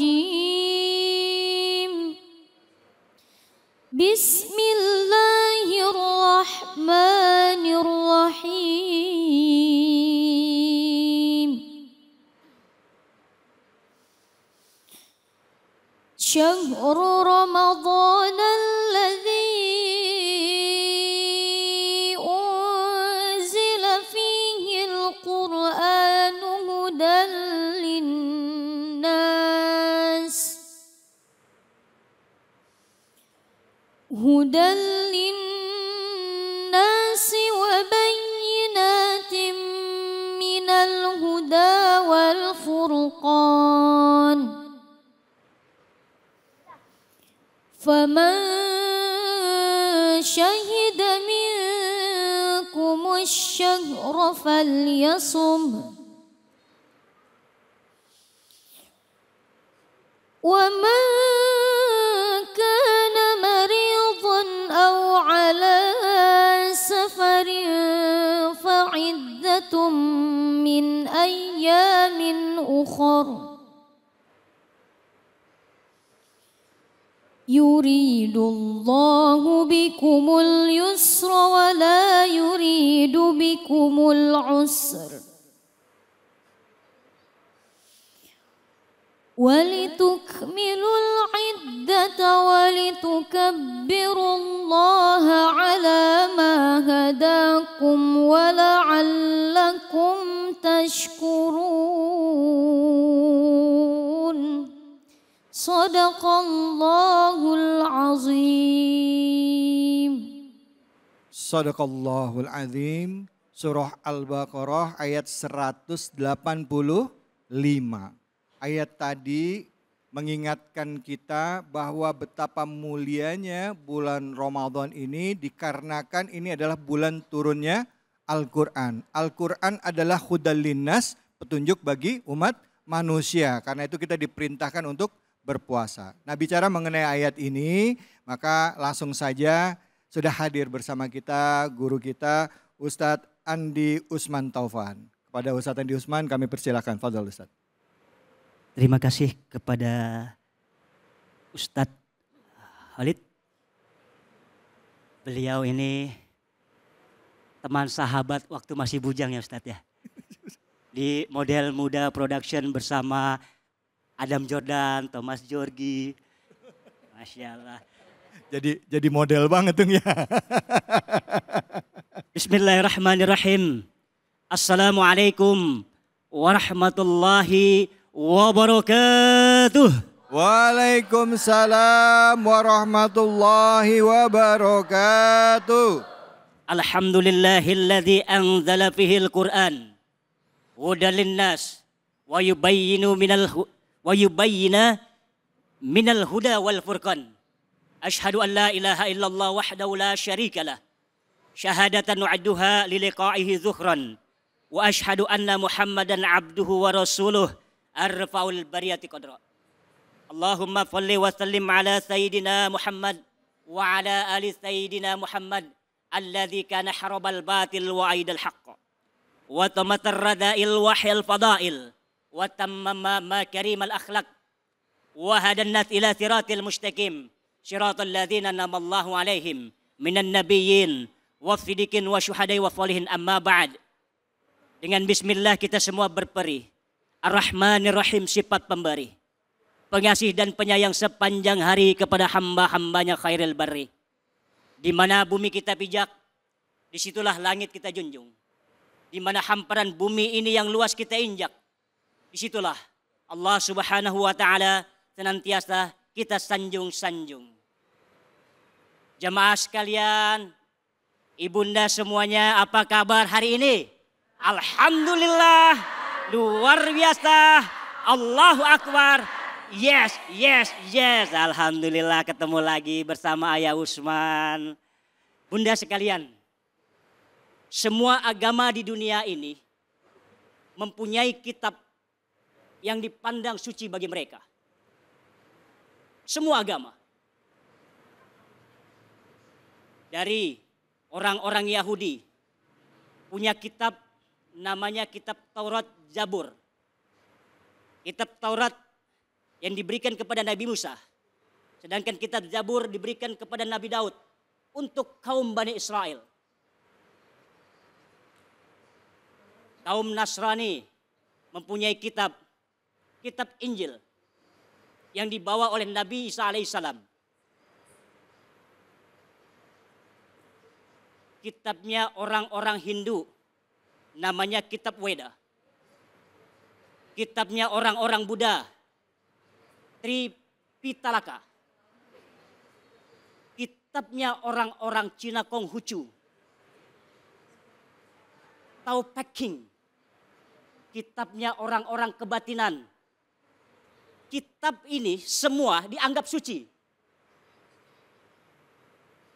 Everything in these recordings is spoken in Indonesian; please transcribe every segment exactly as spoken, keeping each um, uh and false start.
rajim. Bismillahirrahmanirrahim. Syahrul Ramadan هدى للناس وبينات من الهدى والفرقان فمن شهد منكم الشهر فليصم ومن min ayyamin ukhar yuridullahu bikumul yusra wa la yuridu bikumul usr walitukmilul iddata walitukabbirullaha ala ma hadakum wa la'allakum tashkurun. Sadaqallahul azim. Sadaqallahul azim. Surah Al-Baqarah ayat seratus delapan puluh lima. Ayat tadi mengingatkan kita bahwa betapa mulianya bulan Ramadan ini dikarenakan ini adalah bulan turunnya Al-Qur'an. Al-Qur'an adalah hudal linnas, petunjuk bagi umat manusia. Karena itu kita diperintahkan untuk berpuasa. Nah, bicara mengenai ayat ini, maka langsung saja sudah hadir bersama kita guru kita Ustadz Andi Usman Taufan. Kepada Ustadz Andi Usman kami persilahkan. Fadhal Ustadz. Terima kasih kepada Ustadz Khalid. Beliau ini teman sahabat waktu masih bujang ya Ustadz ya. Di Model Muda Production bersama Adam Jordan, Thomas Georgi. Masya Allah. Jadi, jadi model banget tuh ya. Bismillahirrahmanirrahim. Assalamualaikum warahmatullahi wabarakatuh. Waalaikumsalam warahmatullahi wabarakatuh. Alhamdulillahilladzi anzala fihil Qur'an hudan linnas wa yubayyinu minal wa yubayyina minal huda wal furqan. Asyhadu an la ilaha illallah wahdahu la syarikalah syahadatan nu'adduha li liqa'ihi zukhran wa asyhadu anna Muhammadan 'abduhu wa rasuluh arfaul bariyati qadra. Allahumma salli wa sallim ala sayyidina Muhammad wa ala ali sayyidina Muhammad alladzi kana harabal batil wa aidal haqq wa tamatar radail wa hil fadail wa tammama makarimal akhlaq wa hadan nas ila siratil mustaqim siratal ladzina an'amallahu alaihim minan nabiyyin wasiddiqin wasyuhada'i wassalihin amma ba'd. Dengan bismillah kita semua berperih. Ar-Rahmanir Rahim, sifat pemberi, pengasih dan penyayang sepanjang hari kepada hamba-hambanya khairil barri. Di mana bumi kita pijak, disitulah langit kita junjung. Di mana hamparan bumi ini yang luas kita injak, disitulah Allah Subhanahu Wa Taala senantiasa kita sanjung-sanjung. Jamaah sekalian, ibunda semuanya, apa kabar hari ini? Alhamdulillah. Luar biasa, Allahu Akbar, yes, yes, yes. Alhamdulillah ketemu lagi bersama Ayah Usman. Bunda sekalian, semua agama di dunia ini mempunyai kitab yang dipandang suci bagi mereka. Semua agama. Dari orang-orang Yahudi punya kitab namanya kitab Taurat Zabur. Kitab Taurat yang diberikan kepada Nabi Musa. Sedangkan kitab Zabur diberikan kepada Nabi Daud untuk kaum Bani Israel. Kaum Nasrani mempunyai kitab, kitab Injil yang dibawa oleh Nabi Isa alaihissalam. Kitabnya orang-orang Hindu, namanya kitab Weda. Kitabnya orang-orang Buddha, Tripitalaka. Kitabnya orang-orang Cina Konghucu, Tao Te Ching. Kitabnya orang-orang kebatinan. Kitab ini semua dianggap suci.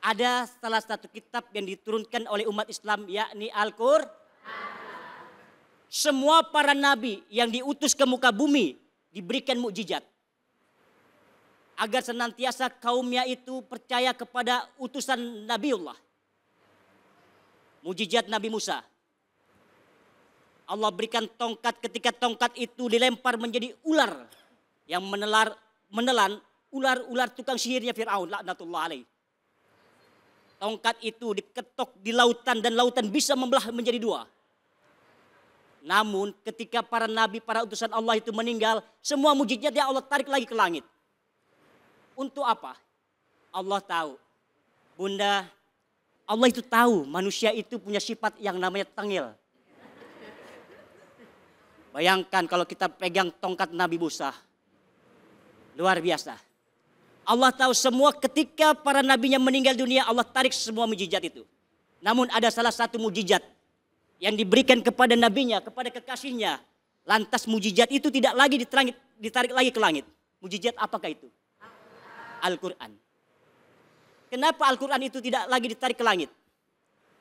Ada salah satu kitab yang diturunkan oleh umat Islam, yakni Al-Qur'an. Semua para nabi yang diutus ke muka bumi diberikan mukjizat agar senantiasa kaumnya itu percaya kepada utusan Nabiullah. Mukjizat Nabi Musa. Allah berikan tongkat, ketika tongkat itu dilempar menjadi ular yang menelar, menelan ular-ular tukang sihirnya Firaun laknatullah alaihi. Tongkat itu diketok di lautan dan lautan bisa membelah menjadi dua. Namun ketika para nabi, para utusan Allah itu meninggal, semua mukjizatnya Allah tarik lagi ke langit. Untuk apa? Allah tahu. Bunda, Allah itu tahu manusia itu punya sifat yang namanya tengil. Bayangkan kalau kita pegang tongkat Nabi Musa. Luar biasa. Allah tahu semua, ketika para nabinya meninggal dunia Allah tarik semua mukjizat itu. Namun ada salah satu mukjizat yang diberikan kepada nabinya, kepada kekasihnya. Lantas mukjizat itu tidak lagi ditarik, ditarik lagi ke langit. Mukjizat apakah itu? Al-Qur'an. Kenapa Al-Qur'an itu tidak lagi ditarik ke langit?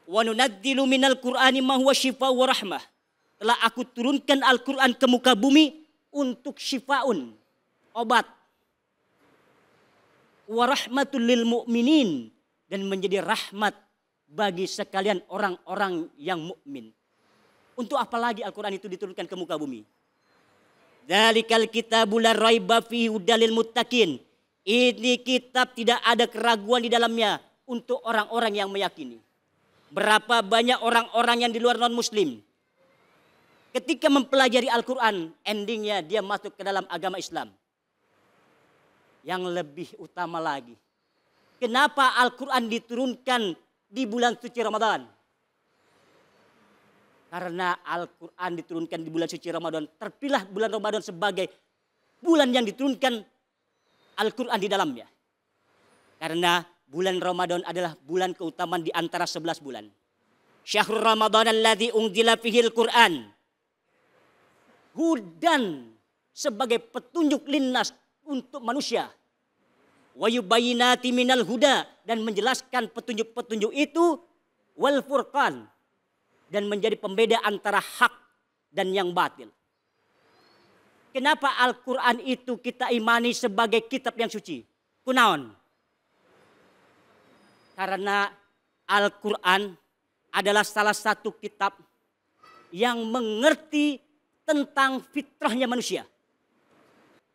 Wa nunazzilu minal Qur'ani ma huwa shifaa'un wa rahmah. Telah aku turunkan Al-Qur'an ke muka bumi untuk shifaun, obat, wa rahmatul lil mu'minin, dan menjadi rahmat bagi sekalian orang-orang yang mukmin. Untuk apa lagi Al-Qur'an itu diturunkan ke muka bumi? Dzalikal kitabul la raiba fihi hudalil muttaqin. Ini kitab tidak ada keraguan di dalamnya untuk orang-orang yang meyakini. Berapa banyak orang-orang yang di luar non-muslim ketika mempelajari Al-Qur'an, endingnya dia masuk ke dalam agama Islam. Yang lebih utama lagi, kenapa Al-Qur'an diturunkan di bulan suci Ramadan? Karena Al-Qur'an diturunkan di bulan suci Ramadan, terpilah bulan Ramadan sebagai bulan yang diturunkan Al-Qur'an di dalamnya. Karena bulan Ramadan adalah bulan keutamaan di antara sebelas bulan. Syahrul Ramadan alladzi unzila fihil Qur'an hudan, sebagai petunjuk linnas, untuk manusia. Wa yubayyinati minal huda, dan menjelaskan petunjuk-petunjuk itu, wal furqan, dan menjadi pembeda antara hak dan yang batil. Kenapa Al-Qur'an itu kita imani sebagai kitab yang suci? Kunaon? Karena Al-Qur'an adalah salah satu kitab yang mengerti tentang fitrahnya manusia.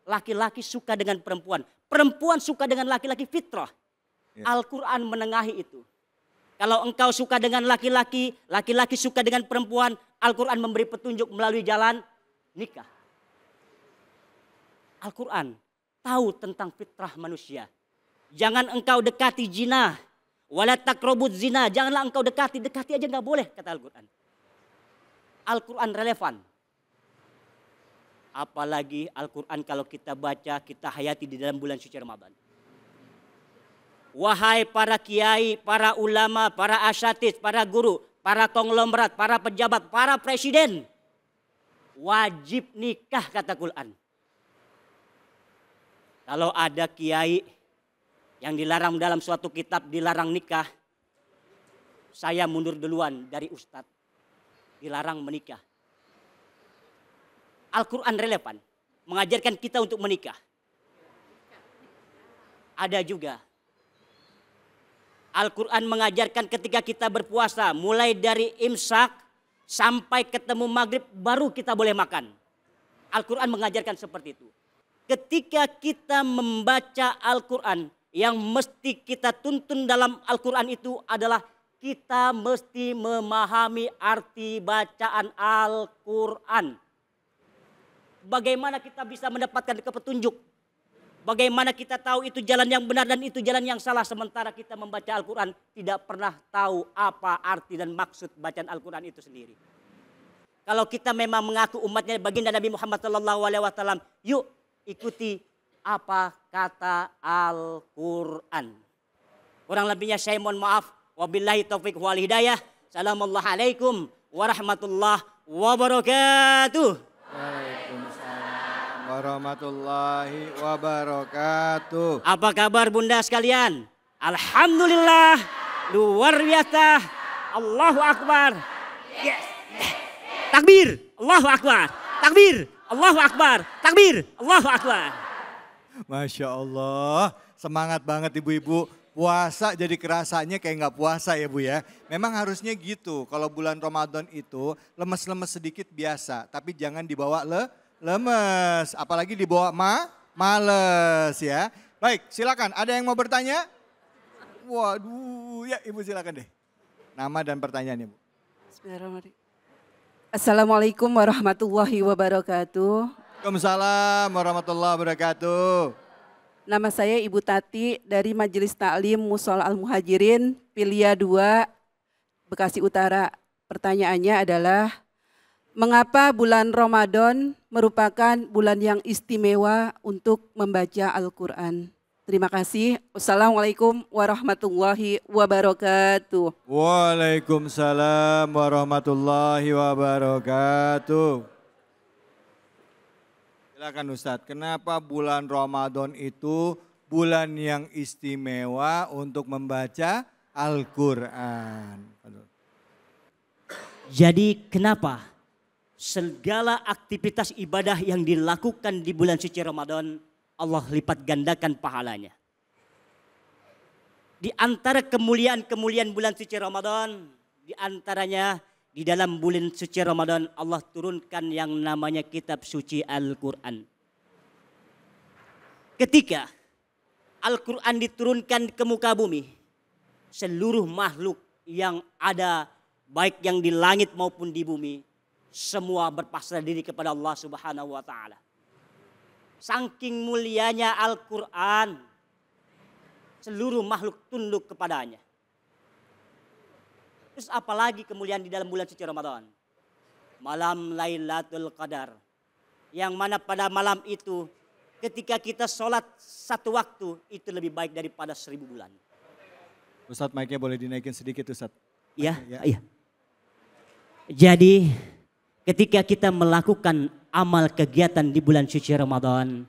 Laki-laki suka dengan perempuan. Perempuan suka dengan laki-laki, fitrah. Ya. Al-Qur'an menengahi itu. Kalau engkau suka dengan laki-laki, laki-laki suka dengan perempuan, Al-Qur'an memberi petunjuk melalui jalan nikah. Al-Qur'an tahu tentang fitrah manusia. Jangan engkau dekati zina, wala taqrabuz zina. Janganlah engkau dekati, dekati aja nggak boleh, kata Al-Qur'an. Al-Qur'an relevan. Apalagi Al-Qur'an kalau kita baca, kita hayati di dalam bulan suci Ramadan. Wahai para kiai, para ulama, para asatidz, para guru, para konglomerat, para pejabat, para presiden. Wajib nikah, kata Qur'an. Kalau ada kiai yang dilarang dalam suatu kitab, dilarang nikah. Saya mundur duluan dari ustadz. Dilarang menikah. Al-Qur'an relevan, mengajarkan kita untuk menikah. Ada juga Al-Qur'an mengajarkan ketika kita berpuasa, mulai dari imsak sampai ketemu maghrib baru kita boleh makan. Al-Qur'an mengajarkan seperti itu. ketika kita membaca Al-Qur'an, yang mesti kita tuntun dalam Al-Qur'an itu adalah kita mesti memahami arti bacaan Al-Qur'an. Bagaimana kita bisa mendapatkan petunjuk? Bagaimana kita tahu itu jalan yang benar dan itu jalan yang salah, sementara kita membaca Al-Qur'an tidak pernah tahu apa arti dan maksud bacaan Al-Qur'an itu sendiri. Kalau kita memang mengaku umatnya baginda Nabi Muhammad shallallahu alaihi wasallam, yuk ikuti apa kata Al-Qur'an. Kurang lebihnya saya mohon maaf. Wabillahi taufik wal hidayah. Assalamualaikum warahmatullahi wabarakatuh. Waalaikumsalam warahmatullahi wabarakatuh. Apa kabar bunda sekalian? Alhamdulillah. Luar biasa. Allahu Akbar. Yes. Takbir, Allahu Akbar. Takbir, Allahu Akbar. Takbir, Allahu Akbar. Masya Allah, semangat banget ibu-ibu. Puasa jadi kerasanya kayak nggak puasa ya Bu ya. Memang harusnya gitu, kalau bulan Ramadan itu lemes-lemes sedikit biasa. Tapi jangan dibawa le lemes, apalagi dibawa ma males ya. Baik, silakan. Ada yang mau bertanya? Waduh, ya Ibu silakan deh. Nama dan pertanyaannya Bu. Bismillahirrahmanirrahim. Assalamualaikum warahmatullahi wabarakatuh. Waalaikumsalam warahmatullahi wabarakatuh. Nama saya Ibu Tati dari Majelis Ta'lim Musol Al-Muhajirin, Pilia dua, Bekasi Utara. Pertanyaannya adalah, mengapa bulan Ramadan merupakan bulan yang istimewa untuk membaca Al-Qur'an? Terima kasih. Wassalamualaikum warahmatullahi wabarakatuh. Waalaikumsalam warahmatullahi wabarakatuh. Silakan Ustadz, kenapa bulan Ramadan itu bulan yang istimewa untuk membaca Al-Qur'an? Jadi kenapa segala aktivitas ibadah yang dilakukan di bulan suci Ramadan Allah lipat gandakan pahalanya. Di antara kemuliaan-kemuliaan bulan suci Ramadan, di antaranya di dalam bulan suci Ramadan Allah turunkan yang namanya kitab suci Al-Qur'an. Ketika Al-Qur'an diturunkan ke muka bumi, seluruh makhluk yang ada baik yang di langit maupun di bumi semua berpasrah diri kepada Allah Subhanahu wa taala. Saking mulianya Al-Qur'an, seluruh makhluk tunduk kepadanya. Terus apalagi kemuliaan di dalam bulan suci Ramadan? Malam Lailatul Qadar. Yang mana pada malam itu ketika kita sholat satu waktu itu lebih baik daripada seribu bulan. Ustadz, mic-nya boleh dinaikin sedikit Ustadz. Ya, ya, iya. Jadi ketika kita melakukan amal kegiatan di bulan suci Ramadan,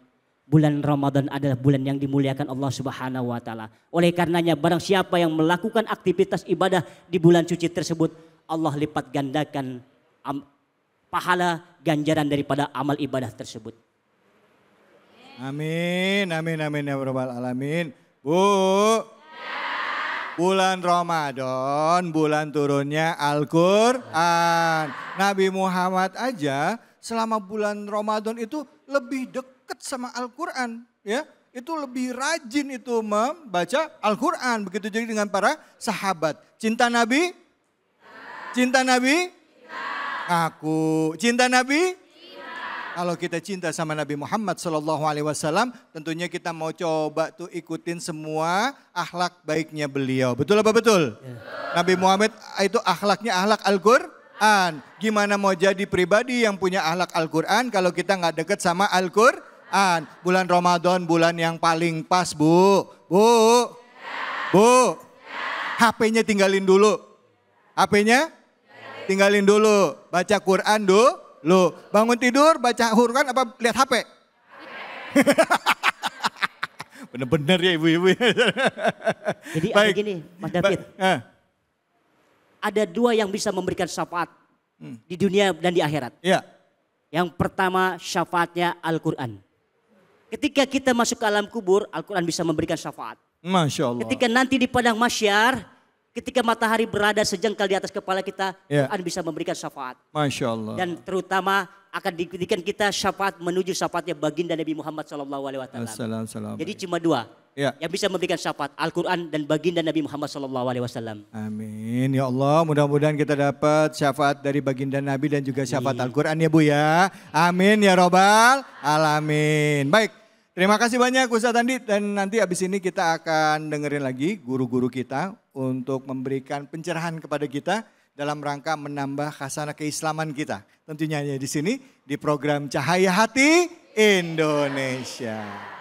bulan Ramadan adalah bulan yang dimuliakan Allah Subhanahu wa taala. Oleh karenanya barang siapa yang melakukan aktivitas ibadah di bulan suci tersebut, Allah lipat gandakan pahala ganjaran daripada amal ibadah tersebut. Amin, amin, amin ya rabbal alamin. Bu, ya. Bulan Ramadan, bulan turunnya Al-Qur'an. Nabi Muhammad aja selama bulan Ramadan itu lebih dekat sama Al-Qur'an ya. Itu lebih rajin itu membaca Al-Qur'an. Begitu juga dengan para sahabat. Cinta Nabi? Cinta Nabi? Aku. Cinta Nabi? Kalau kita cinta sama Nabi Muhammad shallallahu alaihi wasallam, tentunya kita mau coba tuh ikutin semua akhlak baiknya beliau. Betul apa betul? Ya. Nabi Muhammad itu akhlaknya akhlak Al-Qur'an. Gimana mau jadi pribadi yang punya akhlak Al-Qur'an kalau kita nggak deket sama Al-Qur'an? Bulan Ramadan bulan yang paling pas bu, bu, bu. H P-nya tinggalin dulu, H P-nya tinggalin dulu, baca Qur'an dulu. Bangun tidur baca Qur'an apa lihat H P? Bener-bener ya ibu-ibu. Jadi ada gini Mas David. Ada dua yang bisa memberikan syafaat hmm. di dunia dan di akhirat. Ya. Yang pertama syafaatnya Al-Qur'an. Ketika kita masuk ke alam kubur, Al-Qur'an bisa memberikan syafaat. Masya Allah. Ketika nanti di padang mahsyar, ketika matahari berada sejengkal di atas kepala kita, ya. Al-Qur'an bisa memberikan syafaat. Masya Allah. Dan terutama akan diberikan kita syafaat menuju syafaatnya baginda Nabi Muhammad shallallahu alaihi wasallam. Jadi cuma dua ya yang bisa memberikan syafaat, Al-Quran dan baginda Nabi Muhammad shallallahu alaihi wasallam. Amin ya Allah, mudah-mudahan kita dapat syafaat dari baginda Nabi dan juga syafaat Al-Quran ya Bu ya. Amin ya robbal alamin. Baik, terima kasih banyak Ustadz Andi, dan nanti habis ini kita akan dengerin lagi guru-guru kita untuk memberikan pencerahan kepada kita dalam rangka menambah khasanah keislaman kita. Tentunya di sini di program Cahaya Hati Indonesia.